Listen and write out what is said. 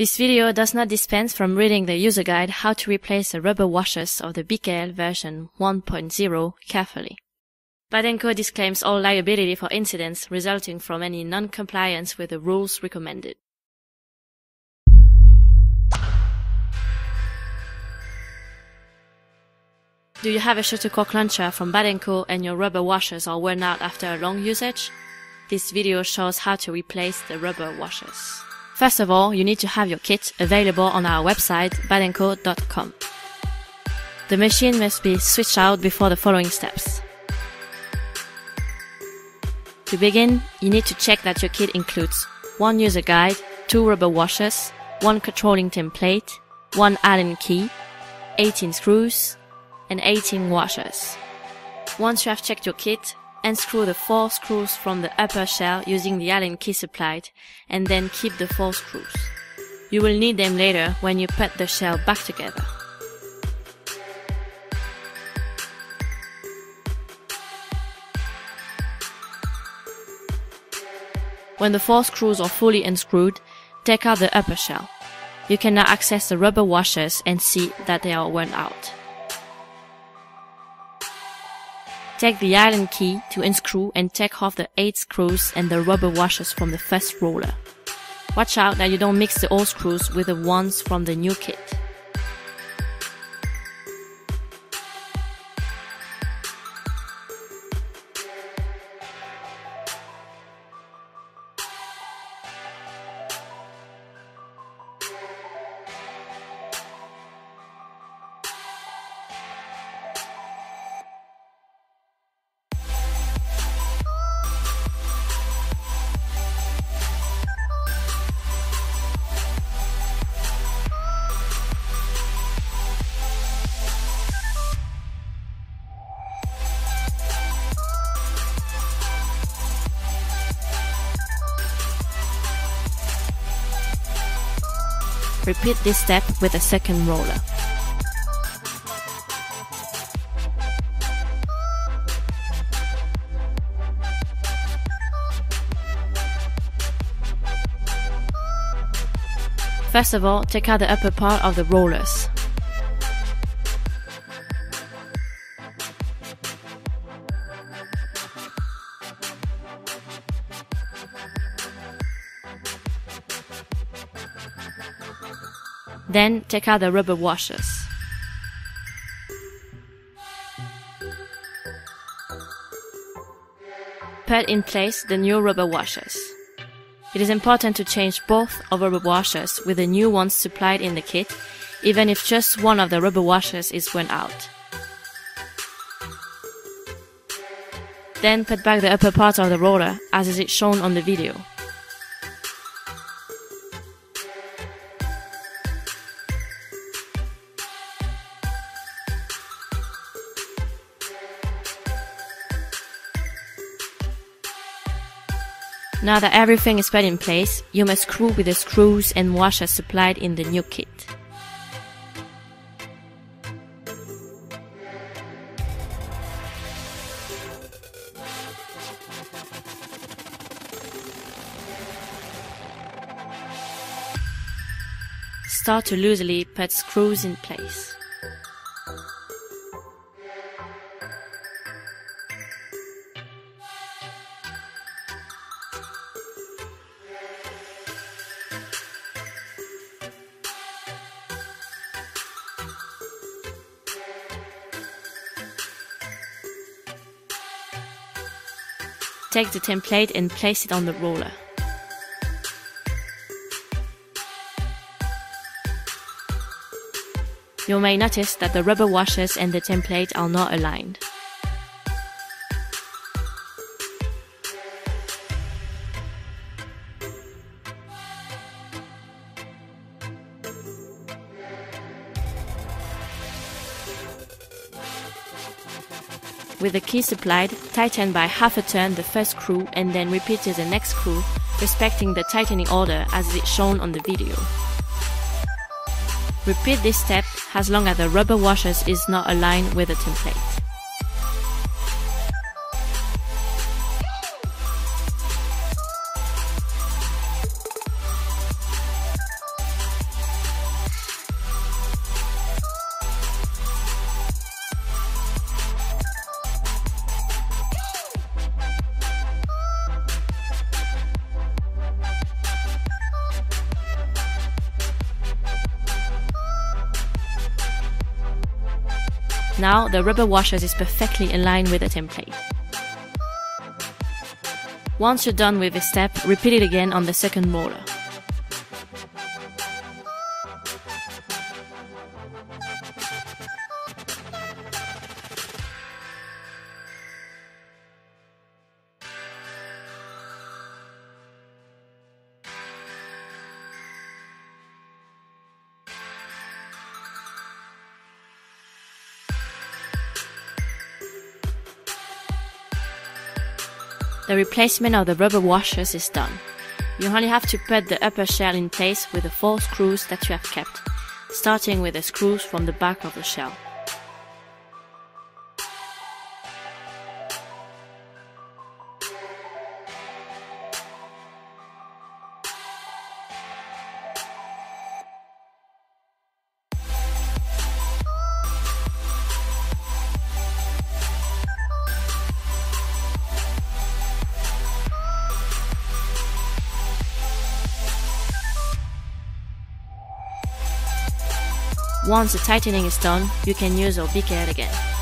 This video does not dispense from reading the user guide how to replace the rubber washers of the BKL version 1.0 carefully. Badenko disclaims all liability for incidents resulting from any non-compliance with the rules recommended. Do you have a shuttlecock launcher from Badenko and your rubber washers are worn out after a long usage? This video shows how to replace the rubber washers. First of all, you need to have your kit available on our website badenko.com. The machine must be switched out before the following steps. To begin, you need to check that your kit includes 1 user guide, 2 rubber washers, 1 controlling template, 1 Allen key, 18 screws, and 18 washers. Once you have checked your kit, unscrew the 4 screws from the upper shell using the Allen key supplied, and then keep the 4 screws. You will need them later when you put the shell back together. When the 4 screws are fully unscrewed, take out the upper shell. You can now access the rubber washers and see that they are worn out. Take the Allen key to unscrew and take off the 8 screws and the rubber washers from the first roller. Watch out that you don't mix the old screws with the ones from the new kit. Repeat this step with a second roller. First of all, take out the upper part of the rollers. Then take out the rubber washers. Put in place the new rubber washers. It is important to change both of rubber washers with the new ones supplied in the kit, even if just one of the rubber washers is worn out. Then put back the upper part of the roller as is shown on the video. Now that everything is put in place, you must screw with the screws and washers supplied in the new kit. Start to loosely put screws in place. Take the template and place it on the roller. You may notice that the rubber washers and the template are not aligned. With the key supplied, tighten by half a turn the first screw and then repeat to the next screw, respecting the tightening order as is shown on the video. Repeat this step as long as the rubber washers is not aligned with the template. Now the rubber washers is perfectly in line with the template. Once you're done with this step, repeat it again on the second molar. The replacement of the rubber washers is done. You only have to put the upper shell in place with the 4 screws that you have kept, starting with the screws from the back of the shell. Once the tightening is done, you can use your BKL again.